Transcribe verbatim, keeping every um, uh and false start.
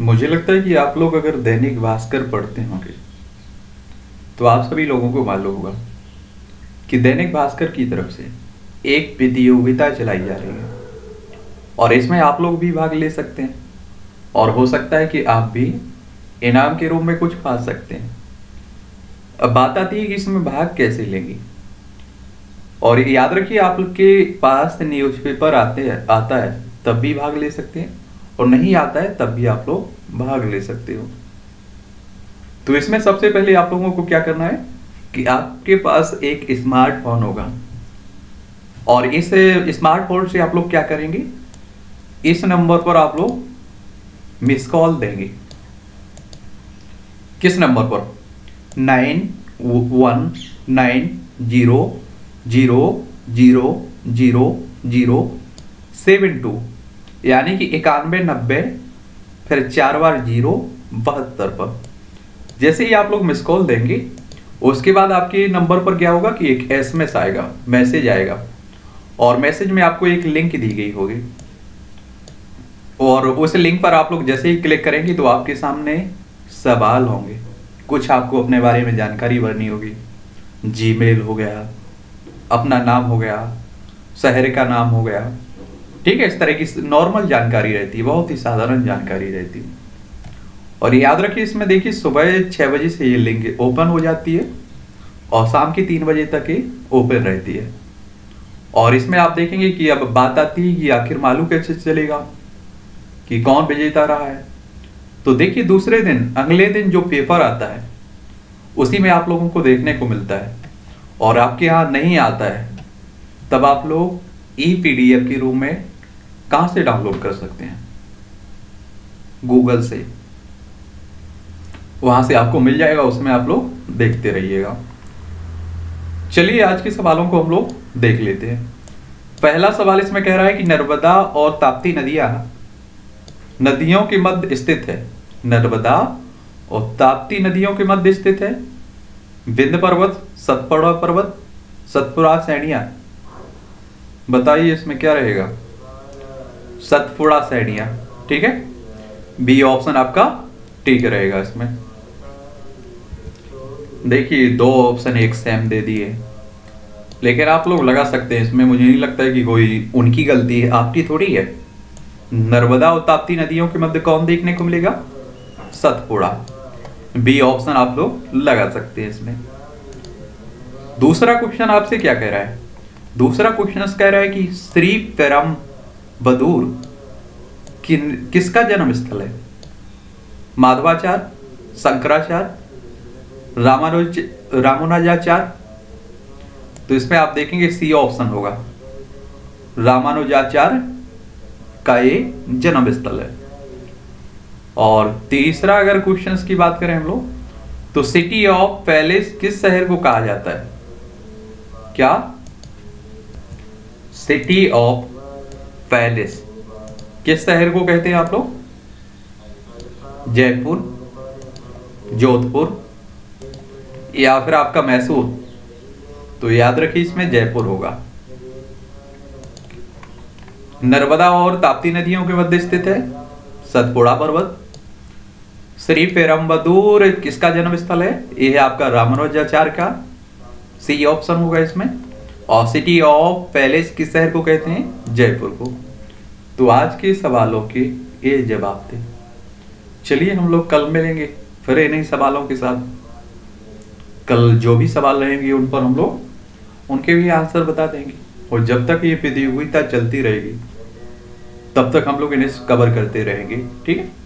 मुझे लगता है कि आप लोग अगर दैनिक भास्कर पढ़ते होंगे तो आप सभी लोगों को मालूम होगा कि दैनिक भास्कर की तरफ से एक प्रतियोगिता चलाई जा रही है और इसमें आप लोग भी भाग ले सकते हैं और हो सकता है कि आप भी इनाम के रूप में कुछ पा सकते हैं। अब बात आती है कि इसमें भाग कैसे लेंगे, और याद रखिए आपके पास न्यूज़पेपर आते हैं आता है तब भी भाग ले सकते हैं और नहीं आता है तब भी आप लोग भाग ले सकते हो। तो इसमें सबसे पहले आप लोगों को क्या करना है कि आपके पास एक स्मार्टफोन होगा और इस स्मार्टफोन से आप लोग क्या करेंगे, इस नंबर पर आप लोग मिस कॉल देंगे। किस नंबर पर? Nine one nine zero zero zero zero seven two, यानी कि इक्यानवे नब्बे फिर चार बार जीरो बहत्तर पर। जैसे ही आप लोग मिस कॉल देंगे उसके बाद आपके नंबर पर क्या होगा कि एक एसएमएस आएगा, मैसेज आएगा और मैसेज में आपको एक लिंक दी गई होगी और उस लिंक पर आप लोग जैसे ही क्लिक करेंगे तो आपके सामने सवाल होंगे, कुछ आपको अपने बारे में जानकारी भरनी होगी। जीमेल हो गया, अपना नाम हो गया, शहर का नाम हो गया, ठीक है, इस तरह की नॉर्मल जानकारी रहती है, बहुत ही साधारण जानकारी रहती है। और याद रखिए इसमें देखिए सुबह छः बजे से ये लिंक ओपन हो जाती है और शाम के तीन बजे तक ये ओपन रहती है। और इसमें आप देखेंगे कि अब बात आती है कि आखिर मालूम कैसे चलेगा कि कौन विजेता रहा है। तो देखिए दूसरे दिन अगले दिन जो पेपर आता है उसी में आप लोगों को देखने को मिलता है और आपके यहाँ नहीं आता है तब आप लोग ई पी डी एफ के रूप में कहाँ से डाउनलोड कर सकते हैं, गूगल से, वहाँ से आपको मिल जाएगा, उसमें आप लोग देखते रहिएगा। चलिए आज के सवालों को हम लोग देख लेते हैं। पहला सवाल इसमें कह रहा है कि नर्मदा और ताप्ती नदियाँ नदियों के मध्य स्थित है। नर्मदा और ताप्ती नदियों के मध्य स्थित है। विंध्य पर्वत, सतपुड़ा पर्वत, सतपुड़ा श्रेणियाँ, बताइए इसमें क्या रहेगा? सतपुड़ा श्रेणियाँ, ठीक है, बी ऑप्शन आपका ठीक रहेगा। इसमें देखिए दो ऑप्शन एक सेम दे दिए, लेकिन आप लोग लगा सकते हैं, इसमें मुझे नहीं लगता है कि कोई उनकी गलती है, आपकी थोड़ी है। नर्मदा और ताप्ती नदियों के मध्य कौन देखने को मिलेगा? सतपुड़ा, बी ऑप्शन आप लोग लगा सकते हैं। इसमें दूसरा क्वेश्चन आपसे क्या कह रहा है? दूसरा क्वेश्चन कह रहा है कि श्रीपेरंबदूर कि, किसका जन्म स्थल है? माधवाचार्य, शंकराचार्य, रामानुज रामानुजाचार्य। तो इसमें आप देखेंगे सी ऑप्शन होगा, रामानुजाचार्य का ये जन्म स्थल है। और तीसरा अगर क्वेश्चंस की बात करें हम लोग तो सिटी ऑफ पैलेस किस शहर को कहा जाता है? क्या? सिटी ऑफ पैलेस किस शहर को कहते हैं आप लोग? जयपुर, जोधपुर या फिर आपका मैसूर? तो याद रखिए इसमें जयपुर होगा। नर्मदा और ताप्ती नदियों के मध्य स्थित है सतपुड़ा पर्वत। श्रीपेरंबदूर किसका जन्म स्थल है? यह है आपका रामानुजाचार्य का, सी ऑप्शन होगा इसमें। और सिटी ऑफ पैलेस किस शहर को कहते हैं? जयपुर को। तो आज के सवालों के ये जवाब थे। चलिए हम लोग कल मिलेंगे फिर इन्हीं सवालों के साथ। कल जो भी सवाल रहेंगे उन पर हम लोग उनके भी आंसर बता देंगे और जब तक ये प्रतियोगिता चलती रहेगी तब तक हम लोग इन्हें कवर करते रहेंगे, ठीक है।